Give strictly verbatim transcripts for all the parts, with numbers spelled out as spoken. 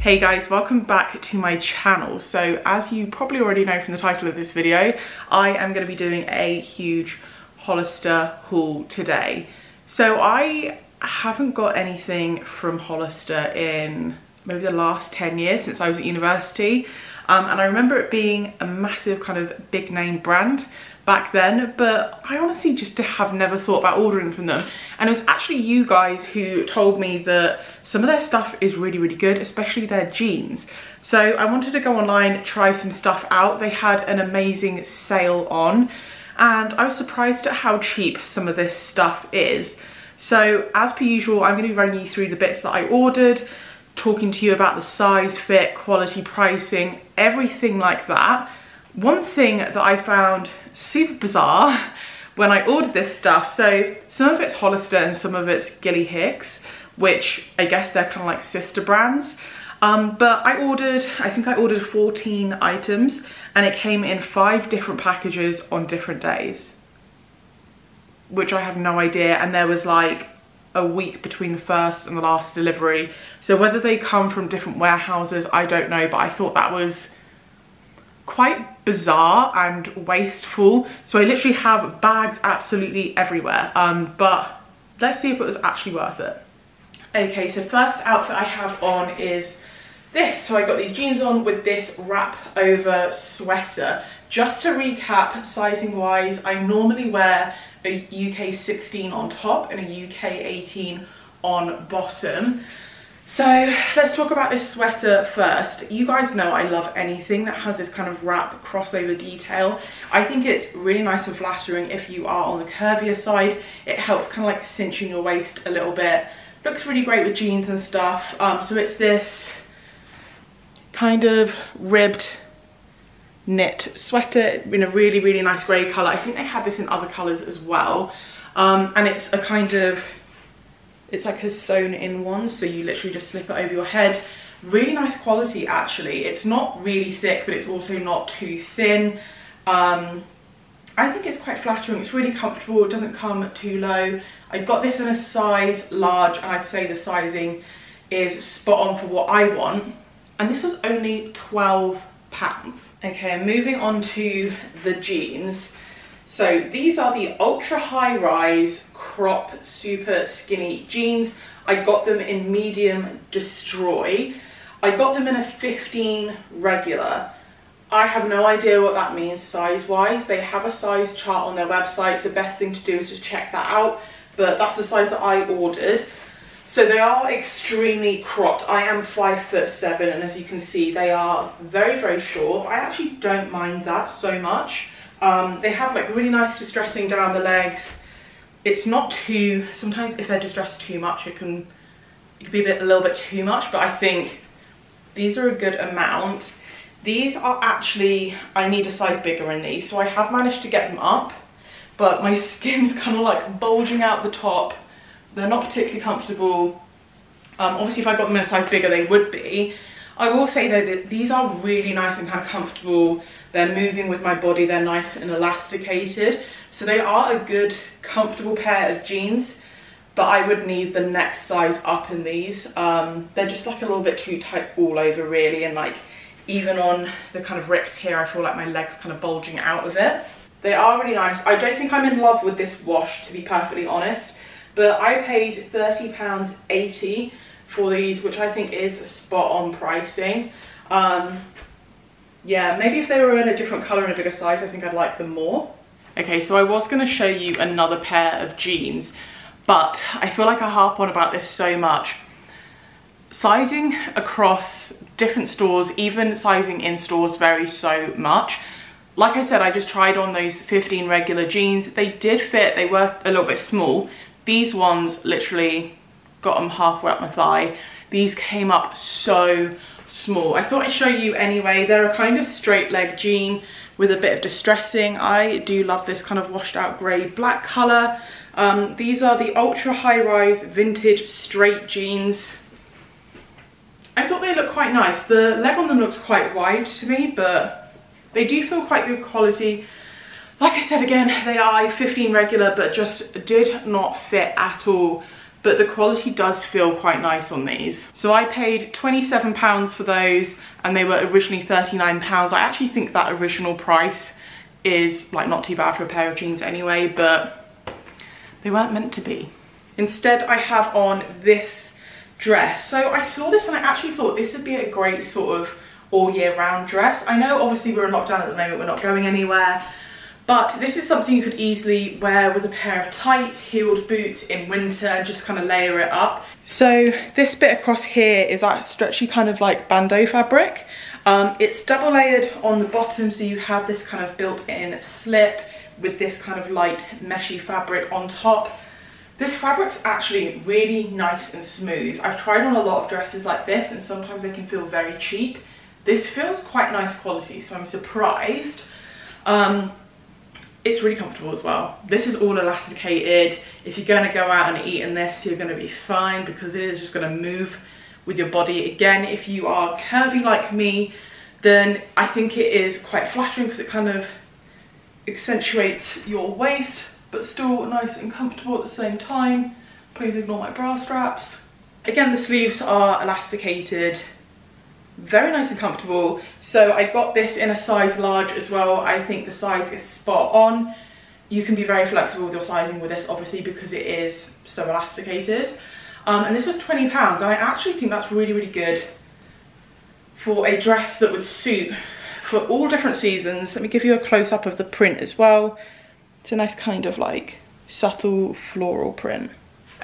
Hey guys, welcome back to my channel. So as you probably already know from the title of this video, I am going to be doing a huge Hollister haul today. So I haven't got anything from Hollister in maybe the last ten years, since I was at university, um, and I remember it being a massive kind of big name brand back then, but I honestly just have never thought about ordering from them. And it was actually you guys who told me that some of their stuff is really, really good, especially their jeans. So I wanted to go online, try some stuff out. They had an amazing sale on, and I was surprised at how cheap some of this stuff is. So as per usual, I'm gonna be running you through the bits that I ordered, talking to you about the size, fit, quality, pricing, everything like that. One thing that I found super bizarre when I ordered this stuff, so some of it's Hollister and some of it's Gilly Hicks, which I guess they're kind of like sister brands, um, but I ordered, I think I ordered fourteen items, and it came in five different packages on different days, which I have no idea, and there was like a week between the first and the last delivery. So whether they come from different warehouses, I don't know, but I thought that was quite bizarre and wasteful. So I literally have bags absolutely everywhere, um, but let's see if it was actually worth it. Okay, so first outfit I have on is this. So I got these jeans on with this wrap over sweater. Just to recap, sizing wise, I normally wear a U K sixteen on top and a U K eighteen on bottom. So let's talk about this sweater first. You guys know I love anything that has this kind of wrap crossover detail. I think it's really nice and flattering if you are on the curvier side. It helps kind of like cinching your waist a little bit. Looks really great with jeans and stuff. Um, so it's this kind of ribbed knit sweater in a really, really nice grey colour. I think they had this in other colours as well. Um, and it's a kind of, it's like a sewn in one, so you literally just slip it over your head. Really nice quality actually. It's not really thick, but it's also not too thin. Um, I think it's quite flattering. It's really comfortable. It doesn't come too low. I got this in a size large, and I'd say the sizing is spot on for what I want. And this was only twelve pounds. Okay, moving on to the jeans. So these are the ultra high rise crop super skinny jeans. I got them in medium destroy. I got them in a fifteen regular. I have no idea what that means size wise. They have a size chart on their website, so best thing to do is just check that out. But that's the size that I ordered. So they are extremely cropped. I am five foot seven, and as you can see, they are very, very short. I actually don't mind that so much. Um, they have like really nice distressing down the legs. It's not too, sometimes if they're distressed too much, it can, it can be a, bit, a little bit too much, but I think these are a good amount. These are actually, I need a size bigger in these, so I have managed to get them up, but my skin's kind of like bulging out the top. They're not particularly comfortable. Um, obviously if I got them in a size bigger, they would be. I will say though that these are really nice and kind of comfortable. They're moving with my body, they're nice and elasticated. So they are a good, comfortable pair of jeans, but I would need the next size up in these. Um, they're just like a little bit too tight all over really, and like even on the kind of rips here, I feel like my leg's kind of bulging out of it. They are really nice. I don't think I'm in love with this wash, to be perfectly honest, but I paid thirty pounds eighty for these, which I think is spot on pricing. Um, yeah, maybe if they were in a different colour and a bigger size, I think I'd like them more. Okay, so I was gonna show you another pair of jeans, but I feel like I harp on about this so much. Sizing across different stores, even sizing in stores, varies so much. Like I said, I just tried on those fifteen regular jeans. They did fit, they were a little bit small. These ones literally got them halfway up my thigh. These came up so small. I thought I'd show you anyway. They're a kind of straight leg jean with a bit of distressing. I do love this kind of washed out grey black colour. Um, these are the ultra high rise vintage straight jeans. I thought they looked quite nice. The leg on them looks quite wide to me, but they do feel quite good quality. Like I said again, they are fifteen regular, but just did not fit at all. but the quality does feel quite nice on these. So I paid twenty-seven pounds for those, and they were originally thirty-nine pounds. I actually think that original price is like not too bad for a pair of jeans anyway, but they weren't meant to be. Instead, I have on this dress. So I saw this and I actually thought this would be a great sort of all year round dress. I know obviously we're in lockdown at the moment, we're not going anywhere, but this is something you could easily wear with a pair of tight heeled boots in winter and just kind of layer it up. So this bit across here is that stretchy kind of like bandeau fabric. Um, it's double layered on the bottom, so you have this kind of built-in slip with this kind of light meshy fabric on top. This fabric's actually really nice and smooth. I've tried on a lot of dresses like this and sometimes they can feel very cheap. This feels quite nice quality, so I'm surprised. Um, it's really comfortable as well. This is all elasticated. If you're gonna go out and eat in this, you're gonna be fine because it is just gonna move with your body. Again, if you are curvy like me, then I think it is quite flattering because it kind of accentuates your waist, but still nice and comfortable at the same time. Please ignore my bra straps. Again, the sleeves are elasticated. Very nice and comfortable. So I got this in a size large as well. I think the size is spot on. You can be very flexible with your sizing with this, obviously, because it is so elasticated. Um, and this was twenty pounds, and I actually think that's really, really good for a dress that would suit for all different seasons. Let me give you a close-up of the print as well. It's a nice kind of like subtle floral print.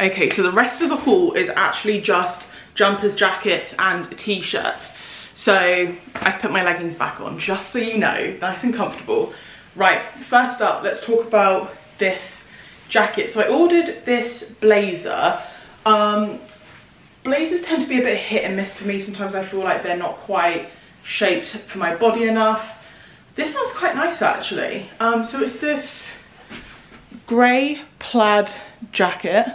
Okay, so the rest of the haul is actually just jumpers, jackets and t-shirts. So I've put my leggings back on, just so you know, nice and comfortable. Right, first up, let's talk about this jacket. So I ordered this blazer. Um, blazers tend to be a bit hit and miss for me. Sometimes I feel like they're not quite shaped for my body enough. This one's quite nice actually. Um, so it's this grey plaid jacket.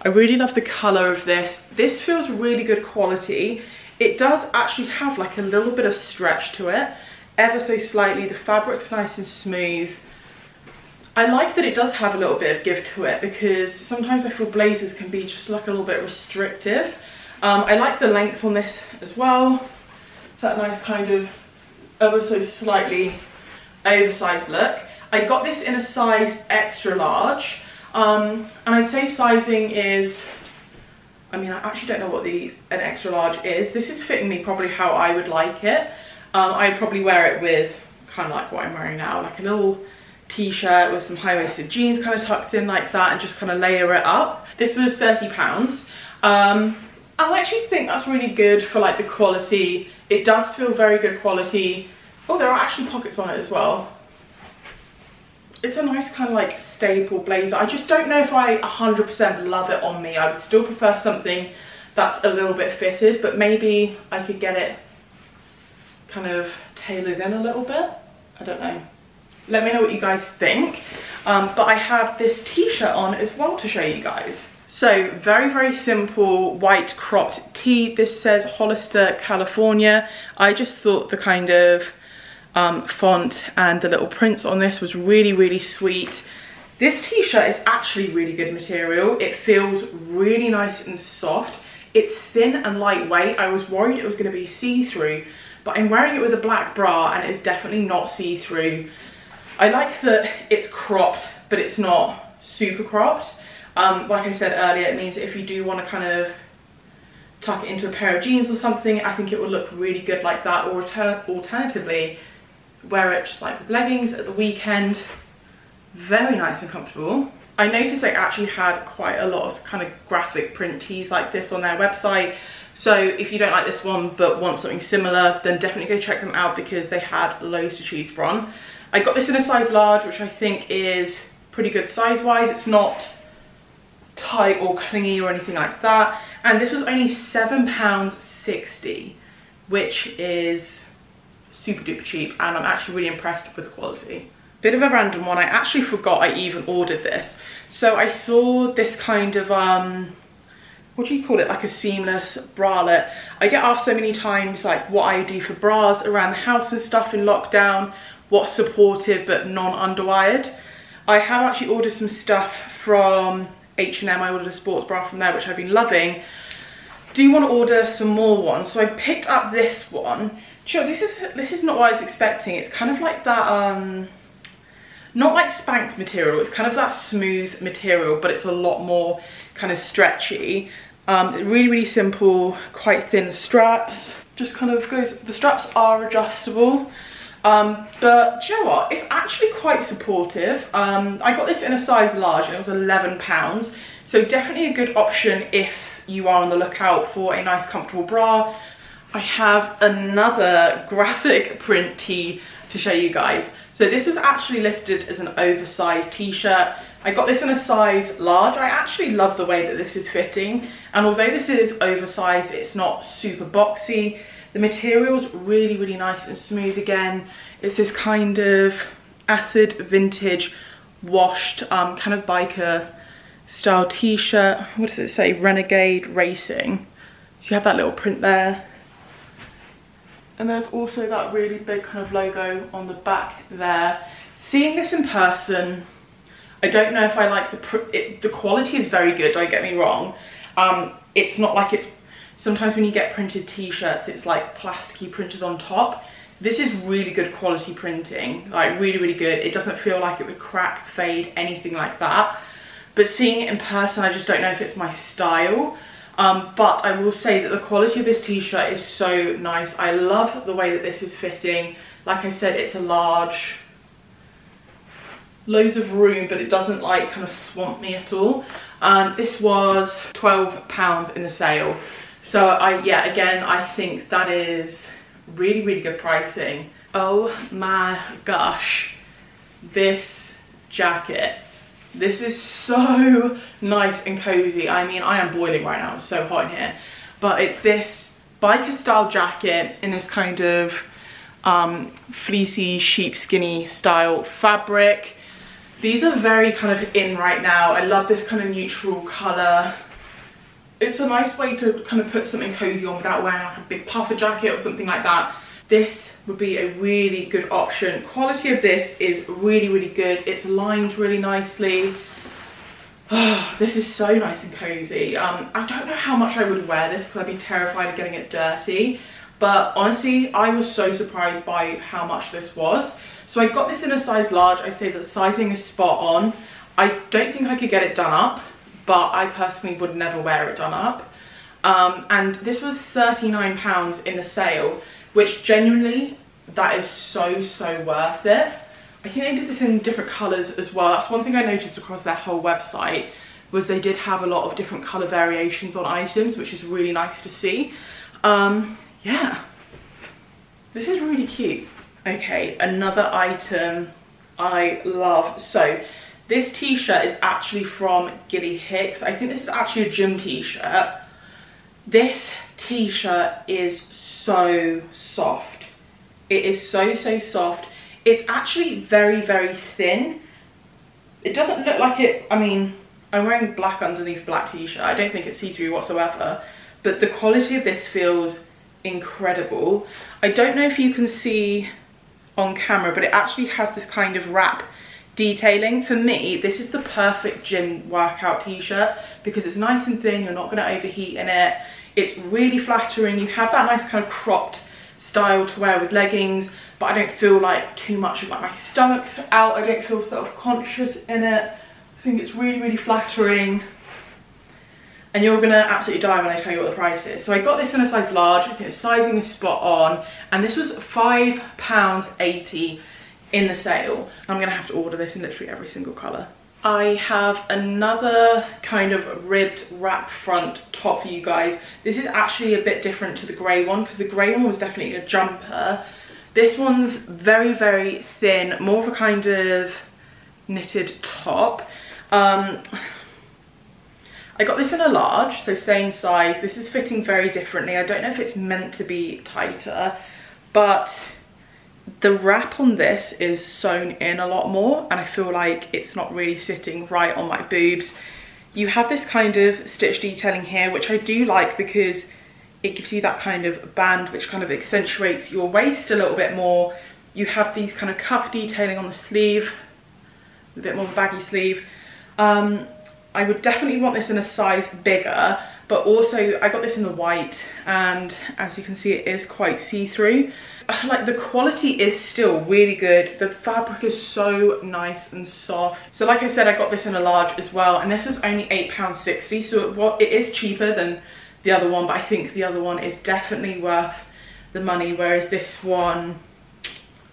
I really love the colour of this. This feels really good quality. It does actually have like a little bit of stretch to it, ever so slightly. The fabric's nice and smooth. I like that it does have a little bit of give to it because sometimes I feel blazers can be just like a little bit restrictive. Um, I like the length on this as well. It's that nice kind of ever so slightly oversized look. I got this in a size extra large. Um, and I'd say sizing is, I mean, I actually don't know what the an extra large is. This is fitting me probably how I would like it. Um, I'd probably wear it with kind of like what I'm wearing now, like a little t-shirt with some high-waisted jeans kind of tucked in like that and just kind of layer it up. This was thirty pounds. Um, I actually think that's really good for like the quality. It does feel very good quality. Oh, there are actually pockets on it as well. It's a nice kind of like staple blazer. I just don't know if I one hundred percent love it on me. I would still prefer something that's a little bit fitted, but maybe I could get it kind of tailored in a little bit. I don't know. Let me know what you guys think. Um, but I have this t-shirt on as well to show you guys. So very, very simple white cropped tee. This says Hollister, California. I just thought the kind of Um, font and the little prints on this was really, really sweet. This t-shirt is actually really good material. It feels really nice and soft. It's thin and lightweight. I was worried it was going to be see-through, but I'm wearing it with a black bra and it's definitely not see-through. I like that it's cropped, but it's not super cropped. Um, like I said earlier, it means that if you do want to kind of tuck it into a pair of jeans or something, I think it would look really good like that, or alternatively, wear it just like with leggings at the weekend. Very nice and comfortable. I noticed they actually had quite a lot of kind of graphic print tees like this on their website. So if you don't like this one but want something similar, then definitely go check them out because they had loads to choose from. I got this in a size large, which I think is pretty good size-wise. It's not tight or clingy or anything like that. And this was only seven pounds sixty, which is super duper cheap, and I'm actually really impressed with the quality. Bit of a random one, I actually forgot I even ordered this. So I saw this kind of, um, what do you call it, like a seamless bralette. I get asked so many times like what I do for bras around the house and stuff in lockdown, what's supportive but non-underwired. I have actually ordered some stuff from H and M, I ordered a sports bra from there, which I've been loving. Do you want to order some more ones? So I picked up this one. Sure, this is this is not what I was expecting. It's kind of like that, um, not like Spanx material. It's kind of that smooth material, but it's a lot more kind of stretchy. Um, really, really simple, quite thin straps. Just kind of goes, the straps are adjustable. Um, but do you know what? It's actually quite supportive. Um, I got this in a size large and it was eleven pounds. So definitely a good option if you are on the lookout for a nice comfortable bra. I have another graphic print tee to show you guys. So this was actually listed as an oversized t-shirt. I got this in a size large. I actually love the way that this is fitting. And although this is oversized, it's not super boxy. The material's really, really nice and smooth again. It's this kind of acid vintage washed um, kind of biker style t-shirt. What does it say? Renegade Racing. So you have that little print there. And there's also that really big kind of logo on the back there. Seeing this in person, I don't know if I like the... Pr it, the quality is very good, don't get me wrong. Um, it's not like it's... Sometimes when you get printed t-shirts, it's like plasticky printed on top. This is really good quality printing, like really, really good. It doesn't feel like it would crack, fade, anything like that. But seeing it in person, I just don't know if it's my style. Um, but I will say that the quality of this t-shirt is so nice. I love the way that this is fitting. Like I said, it's a large, loads of room, but it doesn't like kind of swamp me at all. Um, this was twelve pounds in the sale. So I, yeah, again, I think that is really, really good pricing. Oh my gosh, this jacket. This is so nice and cozy. I mean, I am boiling right now, it's so hot in here. But it's this biker style jacket in this kind of um, fleecy, sheepskinny style fabric. These are very kind of in right now. I love this kind of neutral color. It's a nice way to kind of put something cozy on without wearing like a big puffer jacket or something like that. This would be a really good option. Quality of this is really, really good. It's lined really nicely. Oh, this is so nice and cozy. Um, I don't know how much I would wear this because I'd be terrified of getting it dirty. But honestly, I was so surprised by how much this was. So I got this in a size large. I say that sizing is spot on. I don't think I could get it done up, but I personally would never wear it done up. Um, and this was thirty-nine pounds in the sale, which genuinely, that is so, so worth it. I think they did this in different colours as well. That's one thing I noticed across their whole website, was they did have a lot of different colour variations on items, which is really nice to see. Um, yeah, this is really cute. Okay, another item I love. So this t-shirt is actually from Gilly Hicks. I think this is actually a gym t-shirt. This t-shirt is so soft. It is so, so soft. It's actually very, very thin. It doesn't look like it. I mean, I'm wearing black underneath black t-shirt. I don't think it's see-through whatsoever. But the quality of this feels incredible. I don't know if you can see on camera, but it actually has this kind of wrap detailing. For me, this is the perfect gym workout t-shirt because it's nice and thin, you're not going to overheat in it. It's really flattering. You have that nice kind of cropped style to wear with leggings, but I don't feel like too much of like my stomach's out. I don't feel self-conscious in it. I think it's really, really flattering. And you're gonna absolutely die when I tell you what the price is. So I got this in a size large. I think the sizing is spot on. And this was five pounds eighty in the sale. I'm gonna have to order this in literally every single colour. I have another kind of ribbed wrap front top for you guys. This is actually a bit different to the grey one because the grey one was definitely a jumper. This one's very, very thin, more of a kind of knitted top. Um, I got this in a large, so same size. This is fitting very differently. I don't know if it's meant to be tighter, but the wrap on this is sewn in a lot more and I feel like it's not really sitting right on my boobs. You have this kind of stitch detailing here, which I do like because it gives you that kind of band which kind of accentuates your waist a little bit more. You have these kind of cuff detailing on the sleeve, a bit more of a baggy sleeve. Um, I would definitely want this in a size bigger, but also I got this in the white, and as you can see it is quite see-through. Like, the quality is still really good. The fabric is so nice and soft. So like I said, I got this in a large as well, and this was only eight pounds sixty, so it is cheaper than the other one, but I think the other one is definitely worth the money, whereas this one...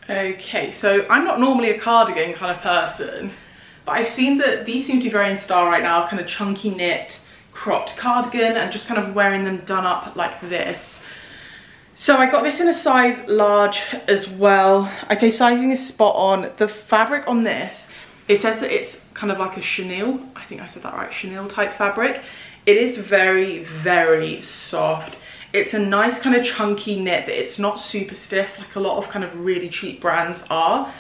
Okay, so I'm not normally a cardigan kind of person, but I've seen that these seem to be very in style right now, kind of chunky knit cropped cardigan, and just kind of wearing them done up like this. So I got this in a size large as well. I'd say sizing is spot on. The fabric on this, it says that it's kind of like a chenille, I think I said that right, chenille type fabric. It is very, very soft. It's a nice kind of chunky knit, but it's not super stiff like a lot of kind of really cheap brands are.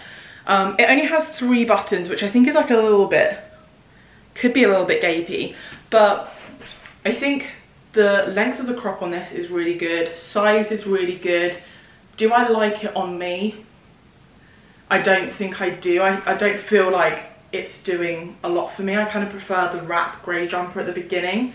Um, it only has three buttons, which I think is like a little bit, could be a little bit gapey, but I think the length of the crop on this is really good. Size is really good. Do I like it on me? I don't think I do. I, I don't feel like it's doing a lot for me. I kind of prefer the wrap grey jumper at the beginning,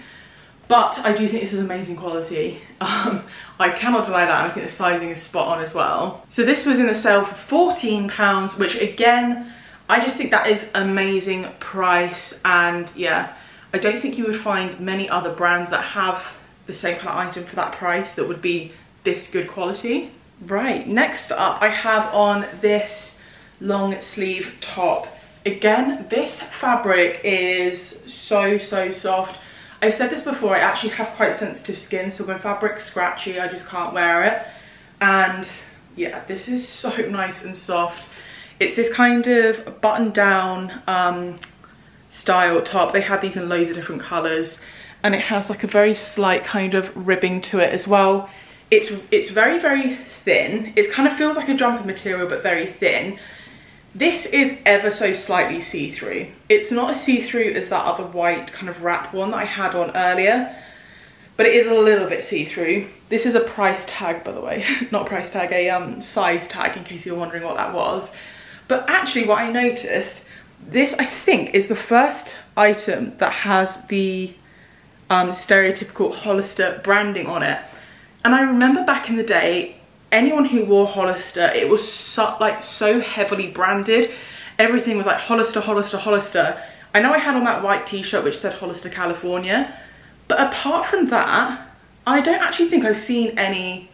but I do think this is amazing quality. Um, I cannot deny that, and I think the sizing is spot on as well. So this was in the sale for fourteen pounds, which again, I just think that is amazing price. And yeah, I don't think you would find many other brands that have the same kind of item for that price that would be this good quality. Right, next up I have on this long sleeve top. Again, this fabric is so, so soft. I've said this before, I actually have quite sensitive skin, so when fabric's scratchy, I just can't wear it. And yeah, this is so nice and soft. It's this kind of button-down um, style top. They had these in loads of different colours, and it has like a very slight kind of ribbing to it as well. It's, it's very, very thin. It kind of feels like a jumper material, but very thin. This is ever so slightly see-through. It's not as see-through as that other white kind of wrap one that I had on earlier, but it is a little bit see-through. This is a price tag, by the way. Not price tag, a um, size tag, in case you're wondering what that was. But actually what I noticed, this I think is the first item that has the um, stereotypical Hollister branding on it. And I remember back in the day, anyone who wore Hollister, it was so, like so heavily branded. Everything was like Hollister, Hollister, Hollister. I know I had on that white t-shirt which said Hollister California, but apart from that, I don't actually think I've seen any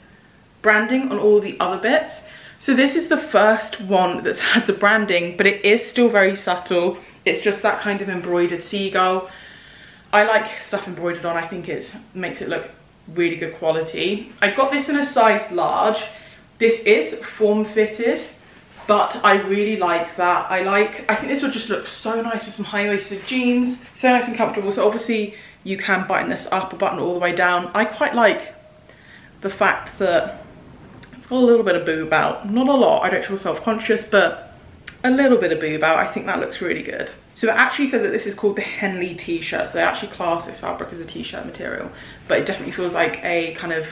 branding on all the other bits. So this is the first one that's had the branding, but it is still very subtle. It's just that kind of embroidered seagull. I like stuff embroidered on. I think it makes it look really good quality. I got this in a size large. This is form-fitted, but I really like that. I like, I think this will just look so nice with some high-waisted jeans. So nice and comfortable. So obviously you can button this up or button all the way down. I quite like the fact that it's got a little bit of boob out. Not a lot, I don't feel self-conscious, but a little bit of boob out. I think that looks really good. So it actually says that this is called the Henley t-shirt, so they actually class this fabric as a t-shirt material, but it definitely feels like a kind of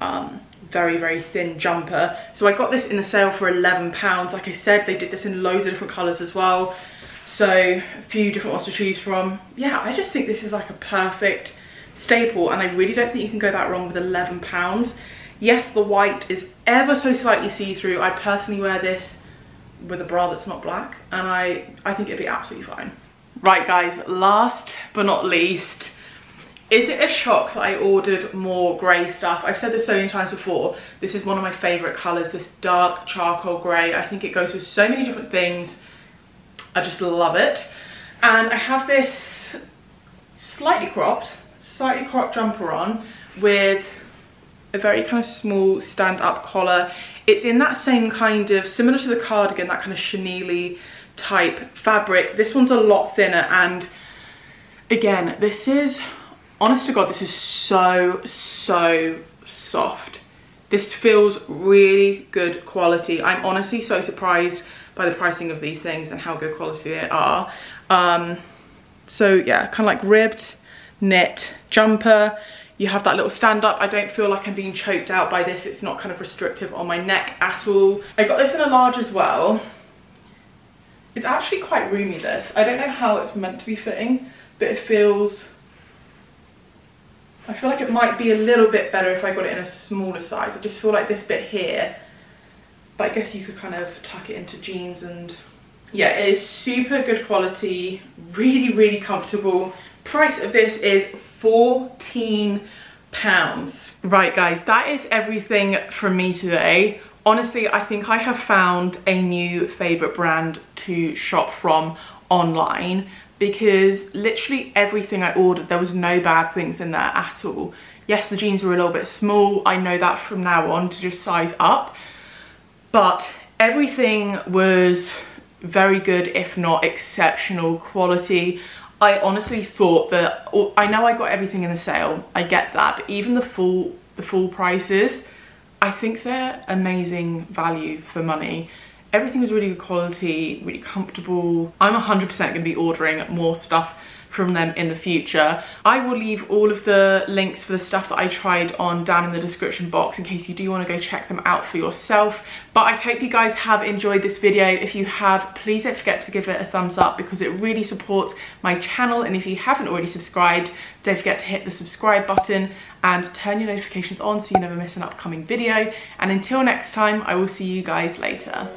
um, very, very thin jumper. So I got this in the sale for eleven pounds. Like I said, they did this in loads of different colours as well, so a few different ones to choose from. Yeah, I just think this is like a perfect staple, and I really don't think you can go that wrong with eleven pounds. Yes, the white is ever so slightly see-through. I personally wear this with a bra that's not black, and I, I think it'd be absolutely fine. Right guys, last but not least, is it a shock that I ordered more grey stuff? I've said this so many times before, this is one of my favourite colours, this dark charcoal grey. I think it goes with so many different things. I just love it. And I have this slightly cropped, slightly cropped jumper on with a very kind of small stand-up collar. It's in that same kind of, similar to the cardigan, that kind of chenille type fabric. This one's a lot thinner, and again, this is, honest to God, this is so, so soft. This feels really good quality. I'm honestly so surprised by the pricing of these things and how good quality they are. Um, so yeah, kind of like ribbed knit jumper. You have that little stand up. I don't feel like I'm being choked out by this. It's not kind of restrictive on my neck at all. I got this in a large as well. It's actually quite roomy, this. I don't know how it's meant to be fitting, but it feels, I feel like it might be a little bit better if I got it in a smaller size. I just feel like this bit here, but I guess you could kind of tuck it into jeans. And yeah, it is super good quality, really, really comfortable. Price of this is fourteen pounds. Right guys, that is everything from me today. Honestly, I think I have found a new favorite brand to shop from online, because literally everything I ordered, there was no bad things in there at all. Yes, the jeans were a little bit small. I know that from now on to just size up, but everything was very good, if not exceptional quality. I honestly thought that, I know I got everything in the sale, I get that, but even the full the full prices, I think they're amazing value for money. Everything was really good quality, really comfortable. I'm one hundred percent going to be ordering more stuff from them in the future. I will leave all of the links for the stuff that I tried on down in the description box in case you do want to go check them out for yourself. But I hope you guys have enjoyed this video. If you have, please don't forget to give it a thumbs up because it really supports my channel. And if you haven't already subscribed, don't forget to hit the subscribe button and turn your notifications on so you never miss an upcoming video. And until next time, I will see you guys later.